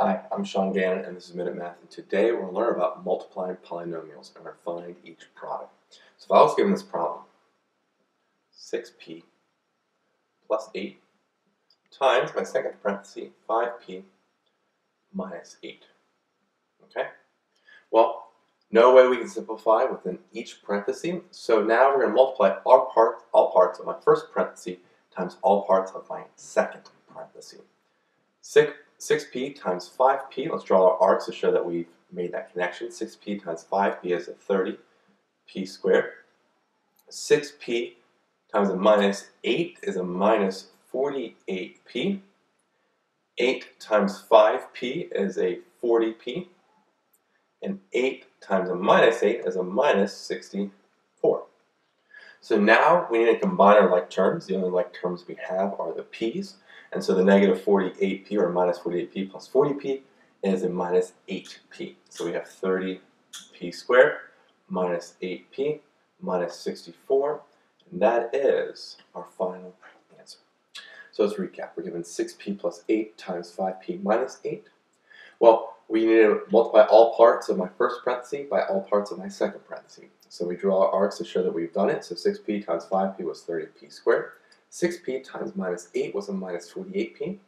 Hi, I'm Sean Gannon and this is Minute Math, and today we're going to learn about multiplying polynomials and we're going to find each product. So if I was given this problem, 6p plus 8 times my second parenthesis, 5p minus 8. Okay? Well, no way we can simplify within each parenthesis, so now we're going to multiply all parts of my first parenthesis times all parts of my second parenthesis. 6p times 5p, let's draw our arcs to show that we've made that connection. 6p times 5p is a 30p squared. 6p times a minus 8 is a minus 48p. 8 times 5p is a 40p. And 8 times a minus 8 is a minus 64. So now we need to combine our like terms. The only like terms we have are the p's. And so the negative 48p, or minus 48p plus 40p, is a minus 8p. So we have 30p squared minus 8p minus 64. And that is our final answer. So let's recap. We're given 6p plus 8 times 5p minus 8. Well, we need to multiply all parts of my first parenthesis by all parts of my second parenthesis. So we draw our arcs to show that we've done it. So 6p times 5p was 30p squared. 6p times minus 8 was a minus 48p.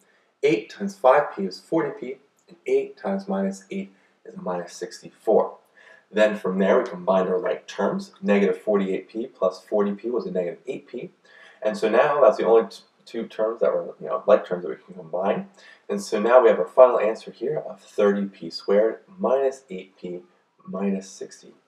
8 times 5p is 40p. And 8 times minus 8 is a minus 64. Then from there we combined our like terms. Negative 48p plus 40p was a negative 8p. And so now that's the only two terms that were, like terms that we can combine. And so now we have our final answer here of 30p squared minus 8p minus 64.